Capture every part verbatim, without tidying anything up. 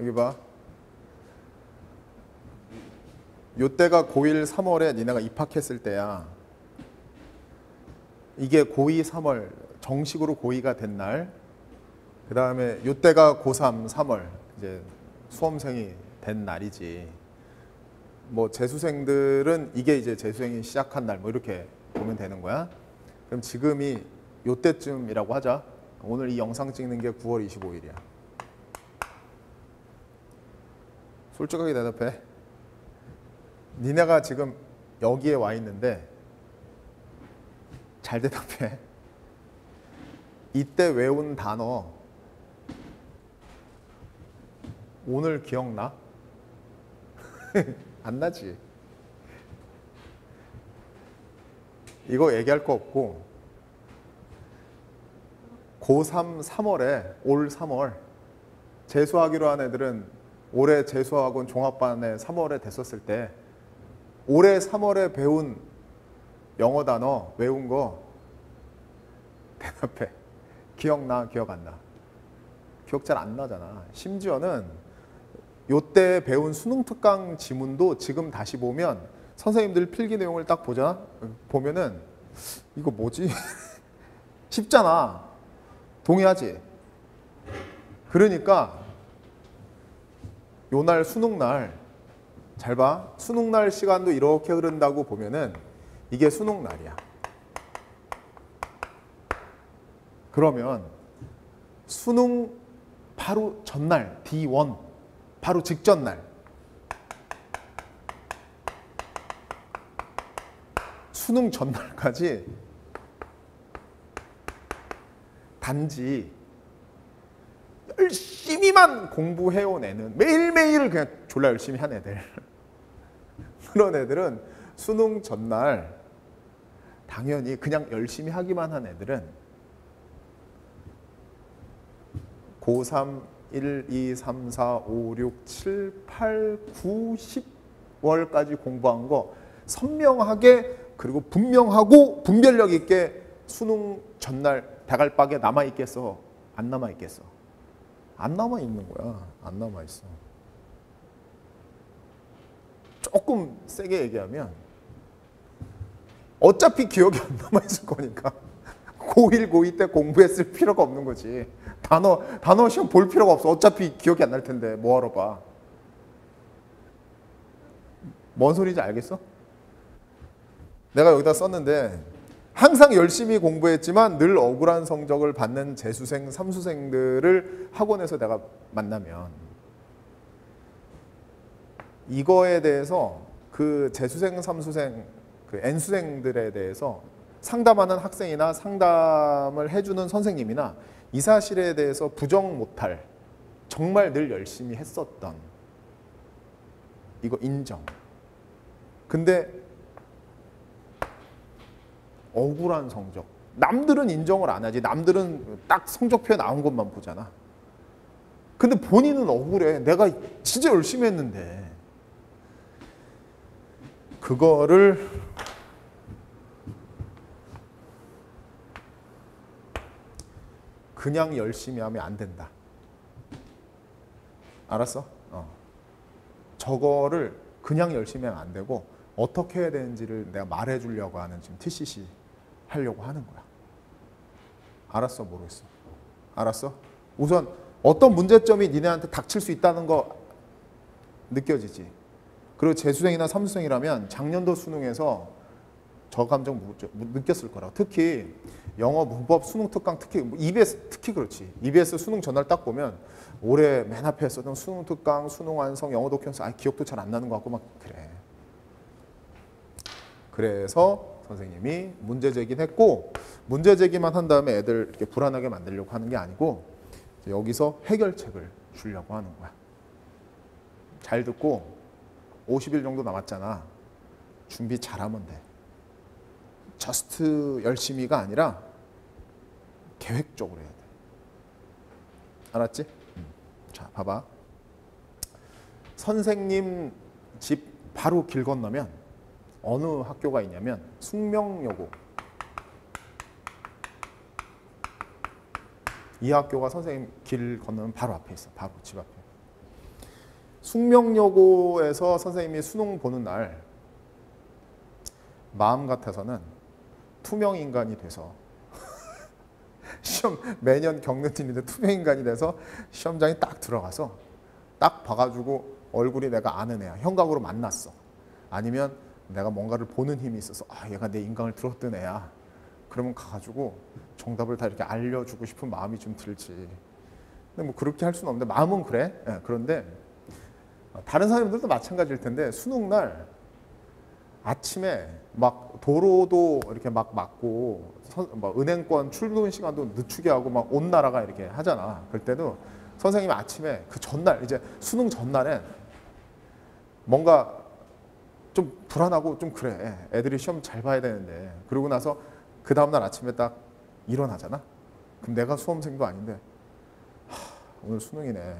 여기 봐. 요때가 고일 삼월에 니네가 입학했을 때야. 이게 고이 삼월, 정식으로 고이가 된 날. 그 다음에 요때가 고삼 삼월, 이제 수험생이 된 날이지. 뭐 재수생들은 이게 이제 재수생이 시작한 날, 뭐 이렇게 보면 되는 거야. 그럼 지금이 요때쯤이라고 하자. 오늘 이 영상 찍는 게 구월 이십오일이야. 솔직하게 대답해. 니네가 지금 여기에 와 있는데 잘 대답해. 이때 외운 단어 오늘 기억나? 안 나지? 이거 얘기할 거 없고 고삼 삼월에 올 삼월 재수하기로 한 애들은 올해 재수학원 종합반에 삼월에 됐었을 때 올해 삼월에 배운 영어 단어 외운 거 대답해. 기억나, 기억 안 나. 기억 잘 안 나잖아. 심지어는 요때 배운 수능 특강 지문도 지금 다시 보면 선생님들 필기 내용을 딱 보자. 보면은 이거 뭐지? 쉽잖아. 동의하지? 그러니까 요 날 수능 날 잘 봐. 수능 날 시간도 이렇게 흐른다고 보면은 이게 수능 날이야. 그러면 수능 바로 전날 디 원 바로 직전 날 수능 전날까지 단지 열심히만 공부해온 애는 매일매일 그냥 졸라 열심히 한 애들 그런 애들은 수능 전날 당연히 그냥 열심히 하기만 한 애들은 고삼, 일, 이, 삼, 사, 오, 육, 칠, 팔, 구, 십 월까지 공부한 거 선명하게 그리고 분명하고 분별력 있게 수능 전날 다갈박에 남아있겠어? 안 남아있겠어? 안 남아있는 거야. 안 남아있어. 조금 세게 얘기하면 어차피 기억이 안 남아있을 거니까 고일, 고이 때 공부했을 필요가 없는 거지. 단어, 단어 시험 볼 필요가 없어. 어차피 기억이 안 날 텐데 뭐하러 봐. 뭔 소리인지 알겠어? 내가 여기다 썼는데 항상 열심히 공부했지만 늘 억울한 성적을 받는 재수생, 삼수생들을 학원에서 내가 만나면 이거에 대해서 그 재수생, 삼수생, 그 N수생들에 대해서 상담하는 학생이나 상담을 해주는 선생님이나 이 사실에 대해서 부정 못할 정말 늘 열심히 했었던 이거 인정. 근데 억울한 성적. 남들은 인정을 안 하지. 남들은 딱 성적표에 나온 것만 보잖아. 근데 본인은 억울해. 내가 진짜 열심히 했는데. 그거를 그냥 열심히 하면 안 된다. 알았어? 어. 저거를 그냥 열심히 하면 안 되고 어떻게 해야 되는지를 내가 말해 주려고 하는 지금 티씨씨 하려고 하는 거야. 알았어? 모르겠어? 알았어? 우선 어떤 문제점이 니네한테 닥칠 수 있다는 거 느껴지지? 그리고 재수생이나 삼수생이라면 작년도 수능에서 저 감정 느꼈을 거라고. 특히 영어 문법 수능 특강 특히 이비에스 특히 그렇지. 이비에스 수능 전날 딱 보면 올해 맨 앞에 했었던 수능 특강, 수능 완성, 영어 독해연습 아 기억도 잘 안 나는 것 같고 막 그래. 그래서 선생님이 문제 제기는 했고 문제 제기만 한 다음에 애들 이렇게 불안하게 만들려고 하는 게 아니고 여기서 해결책을 주려고 하는 거야. 잘 듣고 오십일 정도 남았잖아. 준비 잘하면 돼. 저스트 열심히가 아니라 계획적으로 해야 돼. 알았지? 음. 자, 봐봐. 선생님 집 바로 길 건너면 어느 학교가 있냐면 숙명여고. 이 학교가 선생님 길 건너면 바로 앞에 있어. 바로 집 앞에. 숙명여고에서 선생님이 수능 보는 날 마음 같아서는 투명인간이 돼서 시험 매년 겪는 일인데 투명인간이 돼서 시험장에 딱 들어가서 딱 봐가지고 얼굴이 내가 아는 애야. 형각으로 만났어. 아니면 내가 뭔가를 보는 힘이 있어서 아 얘가 내 인강을 들었던 애야. 그러면 가가지고 정답을 다 이렇게 알려주고 싶은 마음이 좀 들지. 근데 뭐 그렇게 할 수는 없는데 마음은 그래. 네, 그런데 다른 사람들도 마찬가지일 텐데 수능날 아침에 막 도로도 이렇게 막 막고 막 은행권 출근 시간도 늦추게 하고 막 온 나라가 이렇게 하잖아. 그럴 때도 선생님이 아침에 그 전날 이제 수능 전날엔 뭔가 좀 불안하고 좀 그래. 애들이 시험 잘 봐야 되는데. 그러고 나서 그 다음날 아침에 딱 일어나잖아. 그럼 내가 수험생도 아닌데 하, 오늘 수능이네.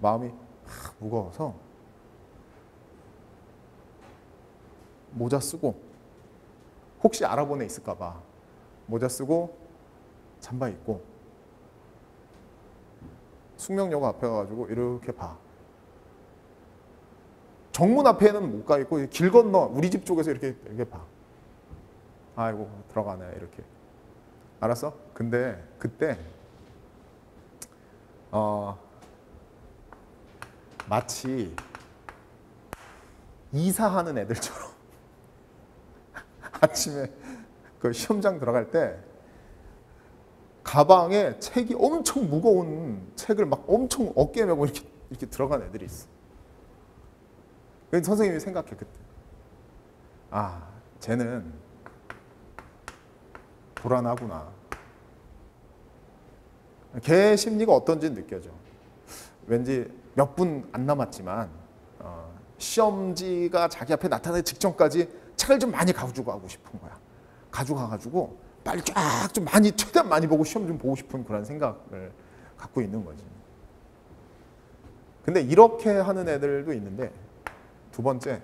마음이 하, 무거워서 모자 쓰고 혹시 알아본 애 있을까 봐 모자 쓰고 잠바 입고 숙명여고 앞에 가가지고 이렇게 봐. 정문 앞에는 못 가 있고 길 건너 우리 집 쪽에서 이렇게 이렇게 봐. 아이고 들어가네 이렇게. 알았어? 근데 그때 어 마치 이사하는 애들처럼 아침에 그 시험장 들어갈 때 가방에 책이 엄청 무거운 책을 막 엄청 어깨에 메고 이렇게, 이렇게 들어간 애들이 있어. 그래서 선생님이 생각해 그때. 아, 쟤는 불안하구나. 걔 심리가 어떤지 느껴져. 왠지 몇 분 안 남았지만 어, 시험지가 자기 앞에 나타나기 직전까지 책을 좀 많이 가져가고 싶은 거야. 가져가가지고 빨리 쫙 좀 많이 최대한 많이 보고 시험 좀 보고 싶은 그런 생각을 갖고 있는 거지. 근데 이렇게 하는 애들도 있는데 두 번째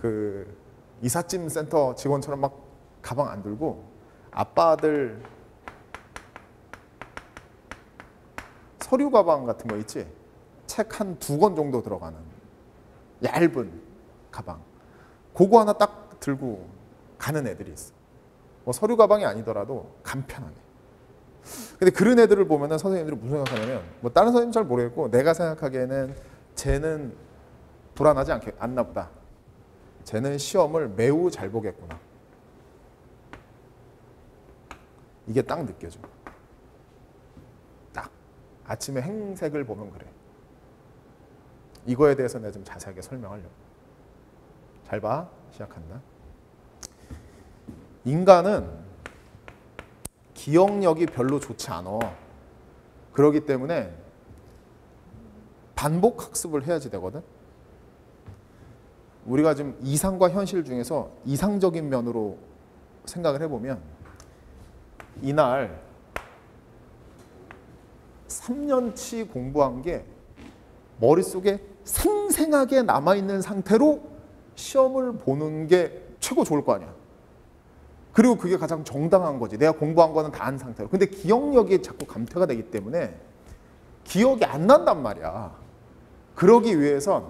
그 이삿짐 센터 직원처럼 막 가방 안 들고 아빠들 서류 가방 같은 거 있지? 책 한 두 권 정도 들어가는 얇은 가방. 그거 하나 딱 들고 가는 애들이 있어. 뭐 서류 가방이 아니더라도 간편하게. 근데 그런 애들을 보면은 선생님들이 무슨 생각하냐면 뭐 다른 선생님 잘 모르겠고 내가 생각하기에는 쟤는 불안하지 않게 않나 보다. 쟤는 시험을 매우 잘 보겠구나. 이게 딱 느껴져. 딱 아침에 행색을 보면 그래. 이거에 대해서 내가 좀 자세하게 설명하려고. 잘 봐. 시작한다. 인간은 기억력이 별로 좋지 않아. 그렇기 때문에 반복 학습을 해야지 되거든. 우리가 지금 이상과 현실 중에서 이상적인 면으로 생각을 해보면 이날 삼 년치 공부한 게 머릿속에 생생하게 남아있는 상태로 시험을 보는 게 최고 좋을 거 아니야. 그리고 그게 가장 정당한 거지. 내가 공부한 거는 다 한 상태로. 근데 기억력이 자꾸 감퇴가 되기 때문에 기억이 안 난단 말이야. 그러기 위해선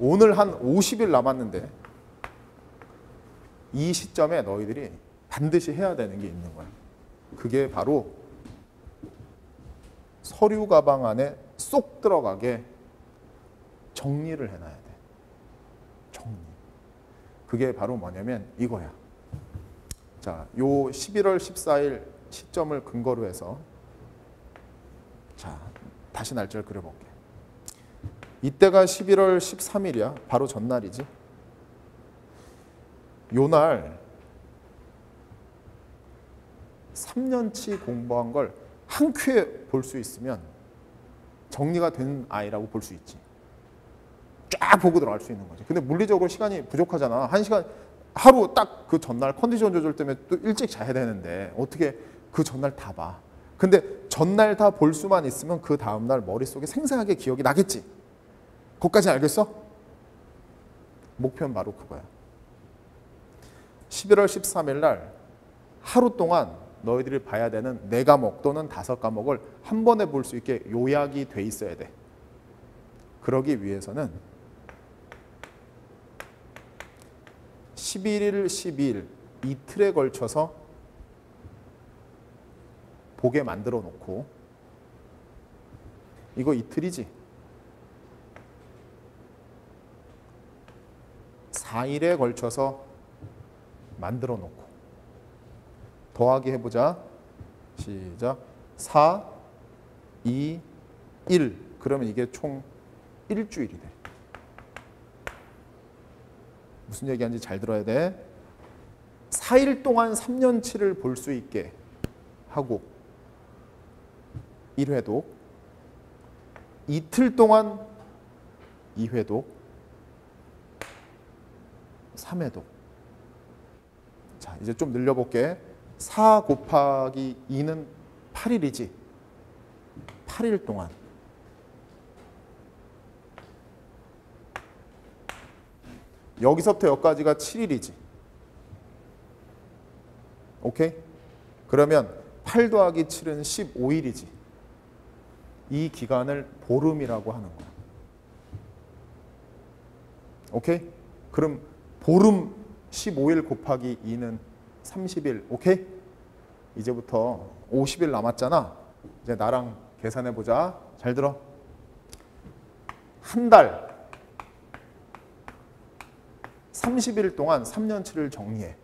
오늘 한 오십 일 남았는데 이 시점에 너희들이 반드시 해야 되는 게 있는 거야. 그게 바로 서류 가방 안에 쏙 들어가게 정리를 해놔야 돼. 정리. 그게 바로 뭐냐면 이거야. 자, 요 십일월 십사일 시점을 근거로 해서 자, 다시 날짜를 그려볼게. 이때가 십일월 십삼일이야. 바로 전날이지. 요 날 삼 년치 공부한 걸 한 큐에 볼 수 있으면 정리가 된 아이라고 볼 수 있지. 쫙 보고 들어갈 수 있는 거지. 근데 물리적으로 시간이 부족하잖아. 한 시간 하루 딱 그 전날 컨디션 조절 때문에 또 일찍 자야 되는데 어떻게 그 전날 다 봐. 근데 전날 다 볼 수만 있으면 그 다음날 머릿속에 생생하게 기억이 나겠지. 그것까지는 알겠어? 목표는 바로 그거야. 십일월 십삼일 날 하루 동안 너희들이 봐야 되는 네 과목 또는 다섯 과목을 한 번에 볼 수 있게 요약이 돼 있어야 돼. 그러기 위해서는 십일 일, 십이 일 이틀에 걸쳐서 보게 만들어 놓고, 이거 이틀이지? 사 일에 걸쳐서 만들어 놓고 더하기 해보자. 시작. 사, 이, 일. 그러면 이게 총 일주일이 돼. 무슨 얘기하는지 잘 들어야 돼. 사 일 동안 삼 년치를 볼 수 있게 하고, 일 회독, 이틀 동안 이 회독, 삼 회독. 자, 이제 좀 늘려볼게. 사 곱하기 이는 팔 일이지. 팔 일 동안. 여기서부터 여기까지가 칠 일이지. 오케이? 그러면 팔 더하기 칠은 십오 일이지. 이 기간을 보름이라고 하는 거야. 오케이? 그럼 보름 십오 일 곱하기 이는 삼십 일. 오케이? 이제부터 오십 일 남았잖아. 이제 나랑 계산해 보자. 잘 들어. 한 달 삼십 일 동안 삼 년치를 정리해.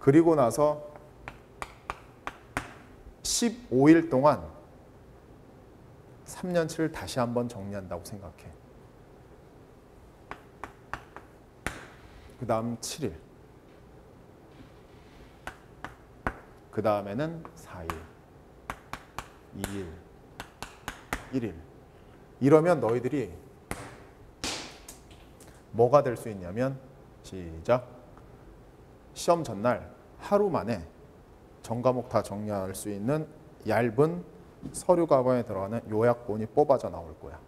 그리고 나서 십오 일 동안 삼 년치를 다시 한번 정리한다고 생각해. 그 다음 칠 일. 그 다음에는 사 일, 이 일, 일 일. 이러면 너희들이 뭐가 될 수 있냐면, 시작. 시험 전날 하루 만에 전 과목 다 정리할 수 있는 얇은 서류 가방에 들어가는 요약본이 뽑아져 나올 거야.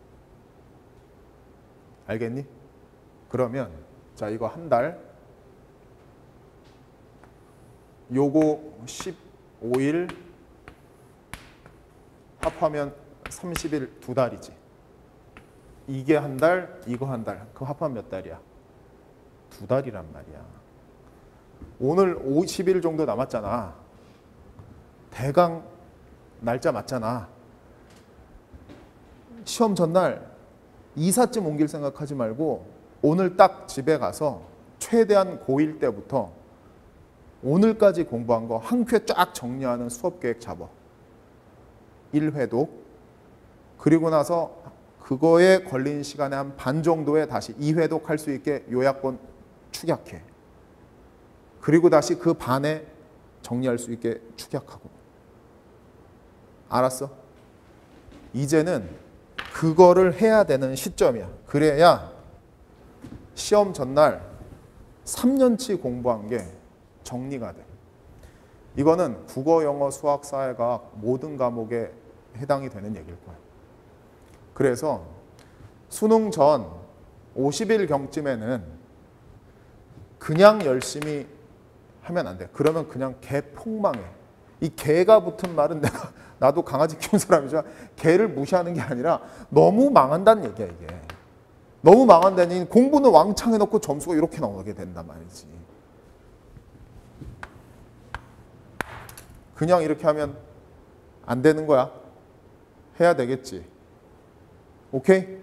알겠니? 그러면 자, 이거 한 달, 요거 십오 일 합하면 삼십 일, 두 달이지. 이게 한 달, 이거 한 달. 그 합하면 몇 달이야? 두 달이란 말이야. 오늘 오십 일 정도 남았잖아. 대강 날짜 맞잖아. 시험 전날 이삿짐 옮길 생각하지 말고 오늘 딱 집에 가서 최대한 고일 때부터 오늘까지 공부한 거 한 큐에 쫙 정리하는 수업 계획 잡아. 일 회독. 그리고 나서 그거에 걸린 시간에 한 반 정도에 다시 이 회독 할 수 있게 요약본 축약해. 그리고 다시 그 반에 정리할 수 있게 축약하고. 알았어? 이제는 그거를 해야 되는 시점이야. 그래야 시험 전날 삼 년치 공부한 게 정리가 돼. 이거는 국어, 영어, 수학, 사회과학 모든 과목에 해당이 되는 얘기일 거야. 그래서 수능 전 오십 일경쯤에는 그냥 열심히 하면 안 돼. 그러면 그냥 개 폭망해. 이 개가 붙은 말은 내가, 나도 강아지 키운 사람이지만 개를 무시하는 게 아니라 너무 망한다는 얘기야, 이게. 너무 망한다니 공부는 왕창 해놓고 점수가 이렇게 나오게 된단 말이지. 그냥 이렇게 하면 안 되는 거야. 해야 되겠지. 오케이?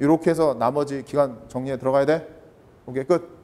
이렇게 해서 나머지 기간 정리에 들어가야 돼. 오케이, 끝.